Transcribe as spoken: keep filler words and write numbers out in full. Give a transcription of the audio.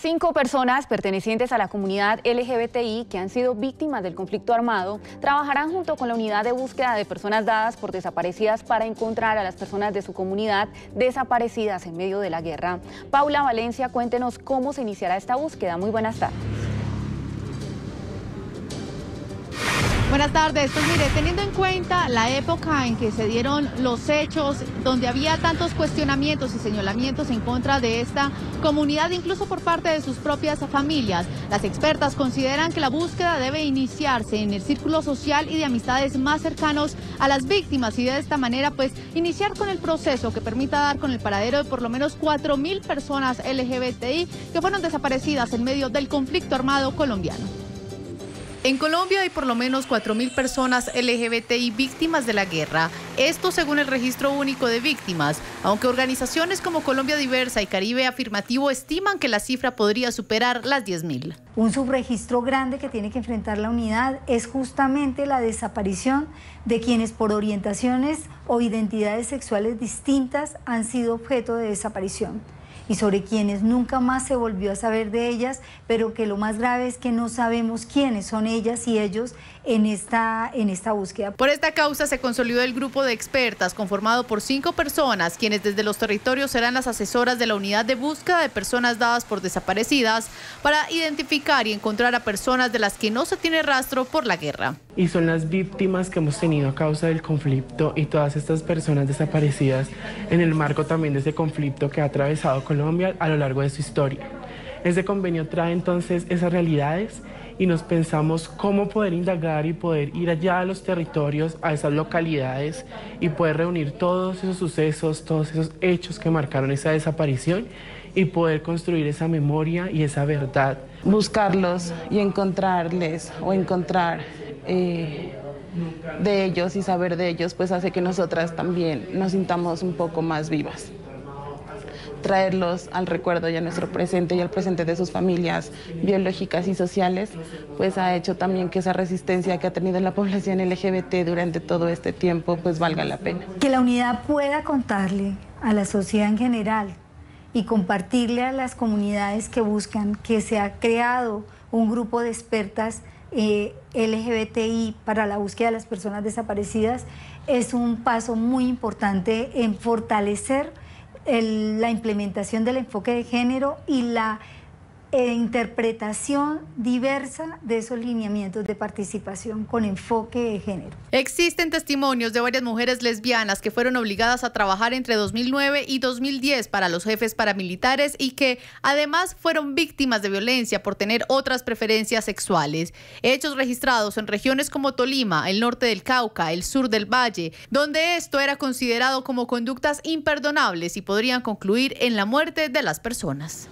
Cinco personas pertenecientes a la comunidad L G B T I que han sido víctimas del conflicto armado trabajarán junto con la unidad de búsqueda de personas dadas por desaparecidas para encontrar a las personas de su comunidad desaparecidas en medio de la guerra. Paula Valencia, cuéntenos cómo se iniciará esta búsqueda. Muy buenas tardes. Buenas tardes, pues mire, teniendo en cuenta la época en que se dieron los hechos, donde había tantos cuestionamientos y señalamientos en contra de esta comunidad, incluso por parte de sus propias familias, las expertas consideran que la búsqueda debe iniciarse en el círculo social y de amistades más cercanos a las víctimas y de esta manera pues iniciar con el proceso que permita dar con el paradero de por lo menos cuatro mil personas L G B T I que fueron desaparecidas en medio del conflicto armado colombiano. En Colombia hay por lo menos cuatro mil personas L G B T I víctimas de la guerra, esto según el Registro Único de Víctimas, aunque organizaciones como Colombia Diversa y Caribe Afirmativo estiman que la cifra podría superar las diez mil. Un subregistro grande que tiene que enfrentar la unidad es justamente la desaparición de quienes por orientaciones o identidades sexuales distintas han sido objeto de desaparición, y sobre quienes nunca más se volvió a saber de ellas, pero que lo más grave es que no sabemos quiénes son ellas y ellos en esta, en esta búsqueda. Por esta causa se consolidó el grupo de expertas conformado por cinco personas, quienes desde los territorios serán las asesoras de la unidad de búsqueda de personas dadas por desaparecidas para identificar y encontrar a personas de las que no se tiene rastro por la guerra. Y son las víctimas que hemos tenido a causa del conflicto y todas estas personas desaparecidas en el marco también de ese conflicto que ha atravesado Colombia. Colombia a lo largo de su historia. Este convenio trae entonces esas realidades y nos pensamos cómo poder indagar y poder ir allá a los territorios, a esas localidades y poder reunir todos esos sucesos, todos esos hechos que marcaron esa desaparición y poder construir esa memoria y esa verdad. Buscarlos y encontrarles o encontrar eh, de ellos y saber de ellos pues hace que nosotras también nos sintamos un poco más vivas. Traerlos al recuerdo y a nuestro presente y al presente de sus familias biológicas y sociales, pues ha hecho también que esa resistencia que ha tenido la población L G B T durante todo este tiempo, pues valga la pena. Que la unidad pueda contarle a la sociedad en general y compartirle a las comunidades que buscan que se ha creado un grupo de expertas Eh, L G B T I para la búsqueda de las personas desaparecidas es un paso muy importante en fortalecer el, la implementación del enfoque de género y la eh, interpretación diversa de esos lineamientos de participación con enfoque de género. Existen testimonios de varias mujeres lesbianas que fueron obligadas a trabajar entre dos mil nueve y dos mil diez para los jefes paramilitares y que además fueron víctimas de violencia por tener otras preferencias sexuales. Hechos registrados en regiones como Tolima, el norte del Cauca, el sur del Valle, donde esto era considerado como conductas imperdonables y podrían concluir en la muerte de las personas.